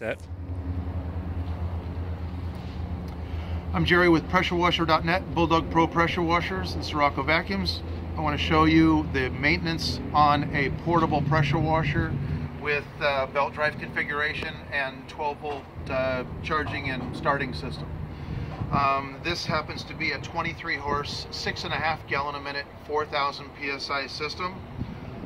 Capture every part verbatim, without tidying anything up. Set. I'm Jerry with Pressurewasher dot net, Bulldog Pro Pressure Washers and Sirocco Vacuums. I want to show you the maintenance on a portable pressure washer with uh, belt drive configuration and twelve volt uh, charging and starting system. Um, this happens to be a twenty-three horse, six and a half gallon a minute, four thousand P S I system.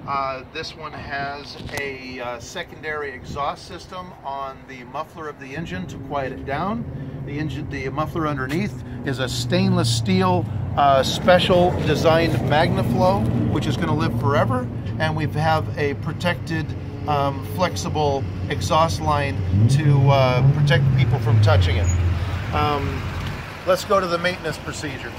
Uh, this one has a uh, secondary exhaust system on the muffler of the engine to quiet it down. The engine, the muffler underneath is a stainless steel uh, special designed Magnaflow, which is going to live forever. And we have a protected um, flexible exhaust line to uh, protect people from touching it. Um, let's go to the maintenance procedures.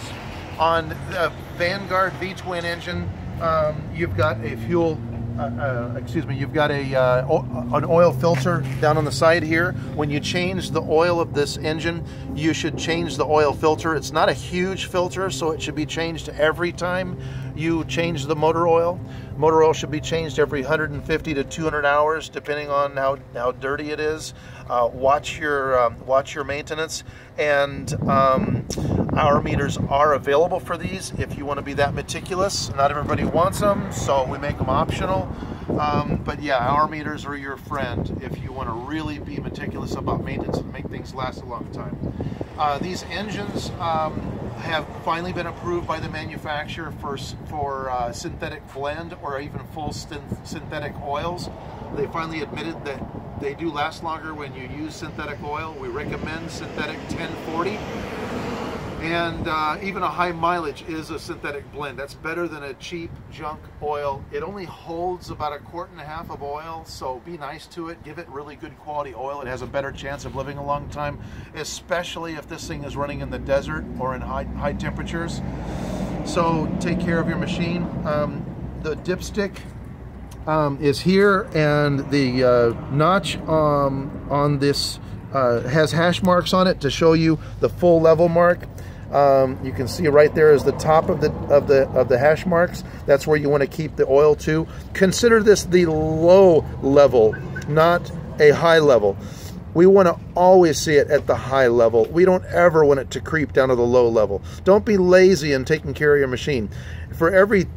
On the Vanguard V-Twin engine, um, you've got a fuel, uh, uh, excuse me, you've got a uh, an oil filter down on the side here. When you change the oil of this engine, you should change the oil filter. It's not a huge filter, so it should be changed every time you change the motor oil. Motor oil should be changed every one hundred fifty to two hundred hours, depending on how, how dirty it is. Uh, watch your um, watch your maintenance, and um, our meters are available for these if you want to be that meticulous. Not everybody wants them, so we make them optional. Um, but yeah, our meters are your friend if you want to really be meticulous about maintenance and make things last a long time. Uh, these engines um, have finally been approved by the manufacturer for, for uh, synthetic blend or even full synthetic oils. They finally admitted that they do last longer when you use synthetic oil. We recommend synthetic ten forty. And uh, even a high mileage is a synthetic blend. That's better than a cheap junk oil. It only holds about a quart and a half of oil, so be nice to it. Give it really good quality oil. It has a better chance of living a long time, especially if this thing is running in the desert or in high, high temperatures. So take care of your machine. Um, the dipstick um, is here, and the uh, notch um, on this uh, has hash marks on it to show you the full level mark. Um, you can see right there is the top of the of the of the hash marks. That's where you want to keep the oil to. Consider this the low level, not a high level. We want to always see it at the high level. We don't ever want it to creep down to the low level. Don't be lazy in taking care of your machine. For every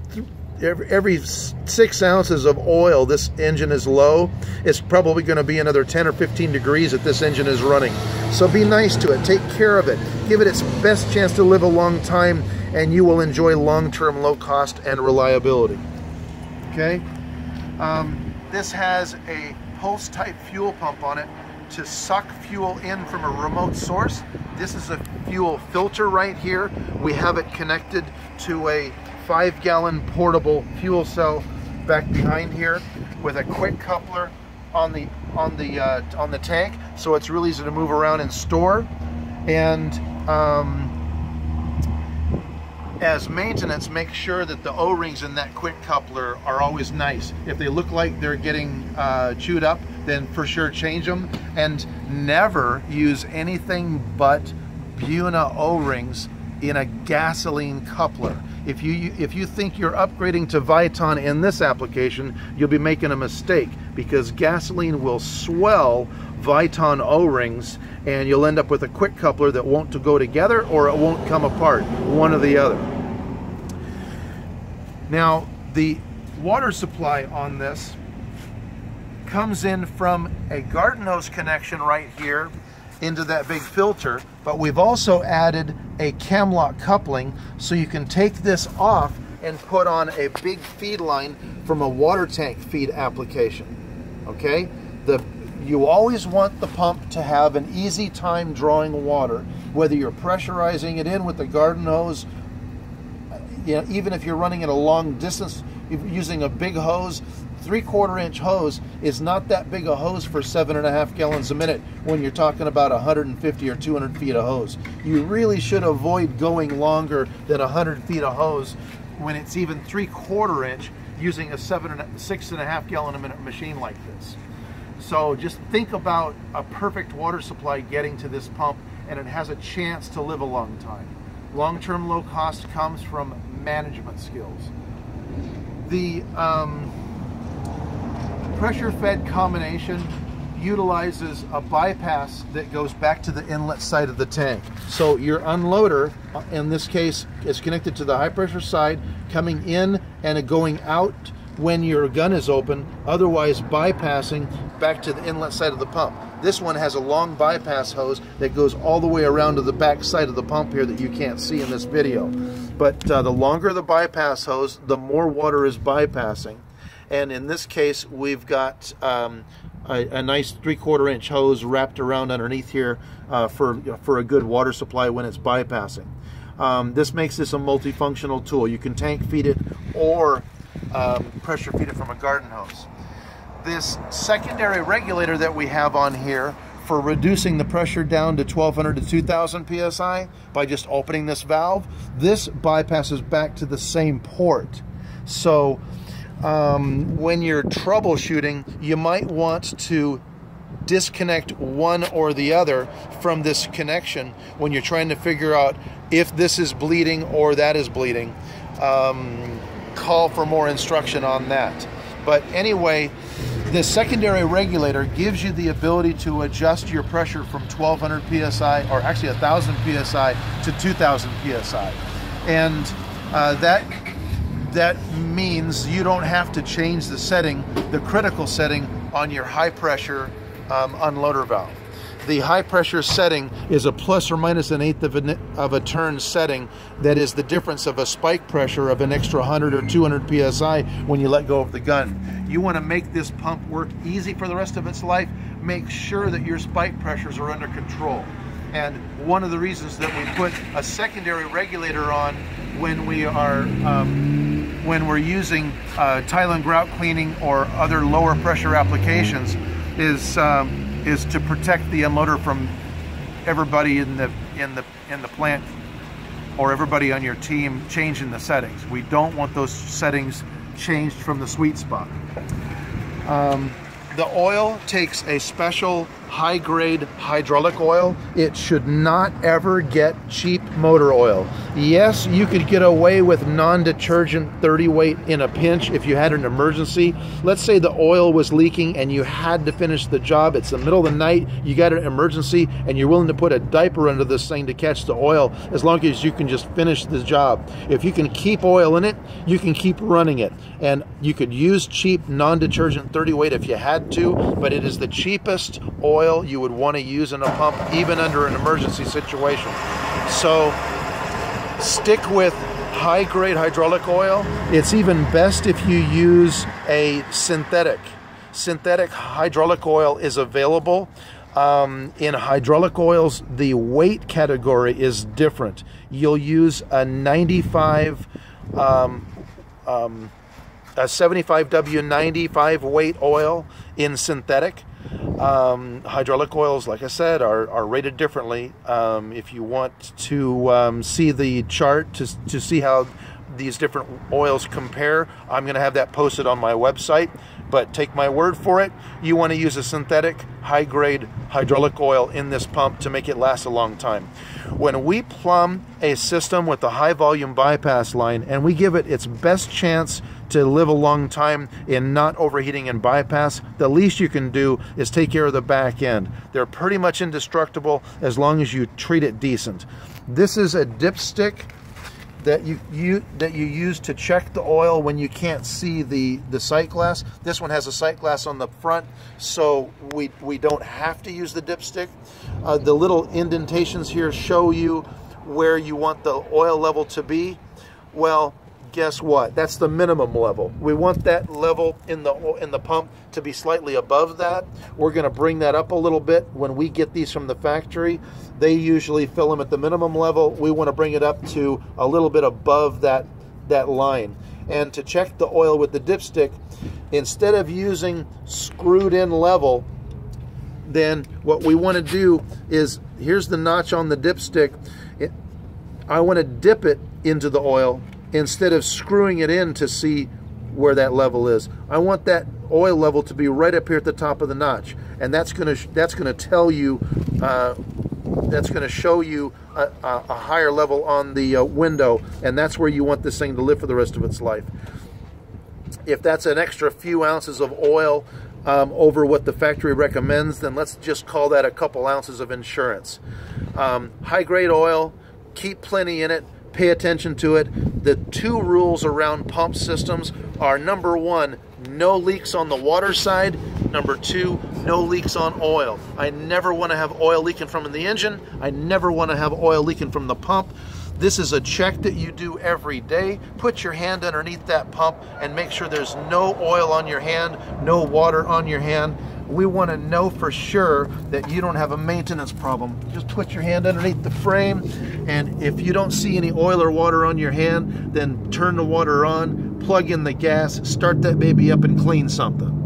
every, every six ounces of oil this engine is low, it's probably going to be another ten or fifteen degrees that this engine is running. So be nice to it. Take care of it. Give it its best chance to live a long time, and you will enjoy long-term low cost and reliability. Okay? Um, this has a pulse-type fuel pump on it to suck fuel in from a remote source. This is a fuel filter right here. We have it connected to a five gallon portable fuel cell back behind here with a quick coupler on the on the uh, on the tank, so it's really easy to move around and store. And um, as maintenance, make sure that the O-rings in that quick coupler are always nice. If they look like they're getting uh, chewed up, then for sure change them. And never use anything but Buna O-rings in a gasoline coupler. If you if you think you're upgrading to Viton in this application, you'll be making a mistake, because gasoline will swell Viton O-rings, and you'll end up with a quick coupler that won't go together, or it won't come apart, one or the other. Now, the water supply on this comes in from a garden hose connection right here into that big filter, but we've also added a Camlock coupling, so you can take this off and put on a big feed line from a water tank feed application. Okay? The You always want the pump to have an easy time drawing water, whether you're pressurizing it in with the garden hose, you know, even if you're running it a long distance using a big hose. Three-quarter inch hose is not that big a hose for seven and a half gallons a minute when you're talking about one hundred fifty or two hundred feet of hose. You really should avoid going longer than one hundred feet of hose when it's even three-quarter inch using a seven and a, six and a half gallon a minute machine like this. So just think about a perfect water supply getting to this pump, and it has a chance to live a long time. Long-term low cost comes from management skills. The um, pressure-fed combination utilizes a bypass that goes back to the inlet side of the tank. So your unloader, in this case, is connected to the high pressure side, coming in and going out when your gun is open, otherwise bypassing back to the inlet side of the pump. This one has a long bypass hose that goes all the way around to the back side of the pump here that you can't see in this video. But uh, the longer the bypass hose, the more water is bypassing. And in this case, we've got um, a, a nice three-quarter inch hose wrapped around underneath here uh, for, for a good water supply when it's bypassing. Um, this makes this a multifunctional tool. You can tank feed it or um, pressure feed it from a garden hose. This secondary regulator that we have on here for reducing the pressure down to twelve hundred to two thousand P S I by just opening this valve, this bypasses back to the same port. So Um, when you're troubleshooting, you might want to disconnect one or the other from this connection when you're trying to figure out if this is bleeding or that is bleeding. Um, call for more instruction on that. But anyway, the secondary regulator gives you the ability to adjust your pressure from twelve hundred P S I, or actually one thousand P S I, to two thousand P S I. And uh, that... That means you don't have to change the setting, the critical setting on your high pressure um, unloader valve. The high pressure setting is a plus or minus an eighth of a, of a turn setting. That is the difference of a spike pressure of an extra one hundred or two hundred P S I when you let go of the gun. You want to make this pump work easy for the rest of its life. Make sure that your spike pressures are under control. And one of the reasons that we put a secondary regulator on when we are um, when we're using uh, tile and grout cleaning or other lower pressure applications is um, is to protect the unloader from everybody in the in the in the plant or everybody on your team changing the settings. We don't want those settings changed from the sweet spot. Um, The oil takes a special high-grade hydraulic oil. It should not ever get cheap motor oil. Yes, you could get away with non-detergent thirty weight in a pinch if you had an emergency. Let's say the oil was leaking and you had to finish the job. It's the middle of the night, you got an emergency, and you're willing to put a diaper under this thing to catch the oil as long as you can just finish the job. If you can keep oil in it, you can keep running it. And you could use cheap non-detergent thirty weight if you had to, but it is the cheapest oil you would want to use in a pump, even under an emergency situation. So stick with high-grade hydraulic oil. It's even best if you use a synthetic. Synthetic hydraulic oil is available. Um, in hydraulic oils, the weight category is different. You'll use a ninety-five um, um, a seventy-five W ninety-five weight oil in synthetic. Um, hydraulic oils, like I said, are, are rated differently. Um, if you want to um, see the chart to, to see how these different oils compare, I'm going to have that posted on my website. But take my word for it, you want to use a synthetic high-grade hydraulic oil in this pump to make it last a long time. When we plumb a system with a high-volume bypass line and we give it its best chance to live a long time in not overheating and bypass, the least you can do is take care of the back end. They're pretty much indestructible as long as you treat it decent. This is a dipstick that you, you that you use to check the oil when you can't see the, the sight glass. This one has a sight glass on the front, so we, we don't have to use the dipstick. Uh, the little indentations here show you where you want the oil level to be. Well, guess what? That's the minimum level. We want that level in the in the pump to be slightly above that. We're going to bring that up a little bit. When we get these from the factory, they usually fill them at the minimum level. We want to bring it up to a little bit above that that line. And to check the oil with the dipstick, instead of using screwed in level, then what we want to do is, here's the notch on the dipstick. It, I want to dip it into the oil instead of screwing it in to see where that level is. I want that oil level to be right up here at the top of the notch, and that's going to that's going to tell you, uh, that's going to show you a, a higher level on the uh, window, and that's where you want this thing to live for the rest of its life. If that's an extra few ounces of oil um, over what the factory recommends, then let's just call that a couple ounces of insurance. Um, high-grade oil, keep plenty in it, pay attention to it. The two rules around pump systems are, number one, no leaks on the water side. Number two, no leaks on oil. I never want to have oil leaking from the engine. I never want to have oil leaking from the pump. This is a check that you do every day. Put your hand underneath that pump and make sure there's no oil on your hand, no water on your hand. We want to know for sure that you don't have a maintenance problem. Just put your hand underneath the frame, and if you don't see any oil or water on your hand, then turn the water on, plug in the gas, start that baby up, and clean something.